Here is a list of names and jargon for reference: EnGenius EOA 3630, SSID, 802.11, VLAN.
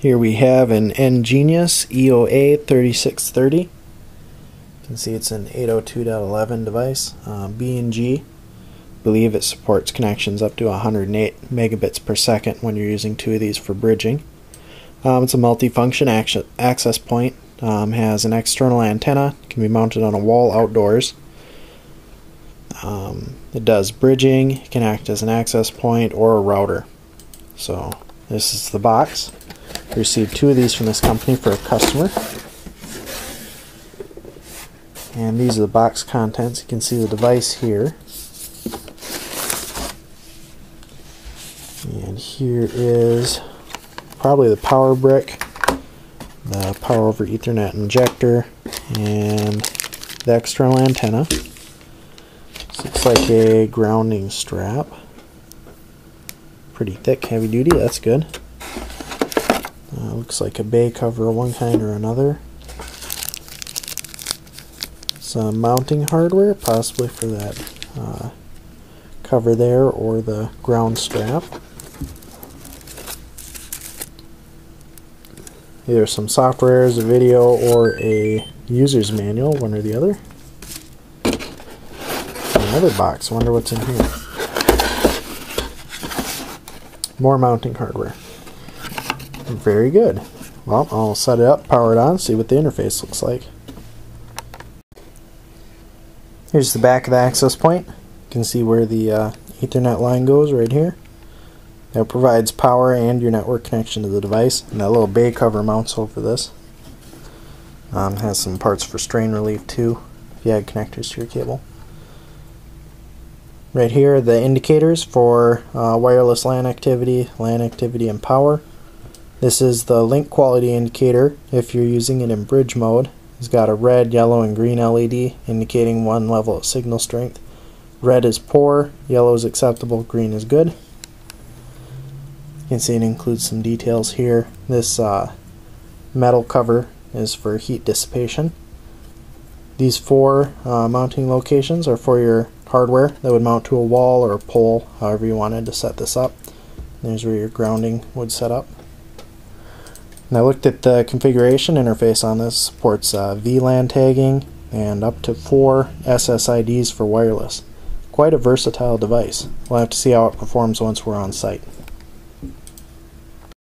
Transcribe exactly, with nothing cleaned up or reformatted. Here we have an EnGenius E O A thirty-six thirty. You can see it's an eight oh two dot eleven device. Uh, B and G, believe it supports connections up to one hundred eight megabits per second when you're using two of these for bridging. Um, it's a multi-function ac access point. Um, has an external antenna, can be mounted on a wall outdoors. Um, it does bridging, it can act as an access point or a router. So this is the box. I received two of these from this company for a customer. And these are the box contents. You can see the device here. And here is probably the power brick, the power over Ethernet injector, and the external antenna. This looks like a grounding strap. Pretty thick, heavy duty, that's good. Uh, looks like a bay cover of one kind or another. Some mounting hardware, possibly for that uh, cover there or the ground strap. Either some software, a video, or a user's manual, one or the other. Another box, I wonder what's in here. More mounting hardware. Very good. Well, I'll set it up, power it on, see what the interface looks like. Here's the back of the access point. You can see where the uh, Ethernet line goes right here. It provides power and your network connection to the device, and that little bay cover mounts over this. Um, has some parts for strain relief too, if you add connectors to your cable. Right here are the indicators for uh, wireless LAN activity, LAN activity, and power. This is the link quality indicator. If you're using it in bridge mode, it's got a red, yellow, and green L E D indicating one level of signal strength. Red is poor, yellow is acceptable, green is good. You can see it includes some details here. This uh, metal cover is for heat dissipation. These four uh, mounting locations are for your hardware that would mount to a wall or a pole, however you wanted to set this up. There's where your grounding would set up. And I looked at the configuration interface on this. Supports uh, V LAN tagging and up to four S S I Ds for wireless. Quite a versatile device. We'll have to see how it performs once we're on site.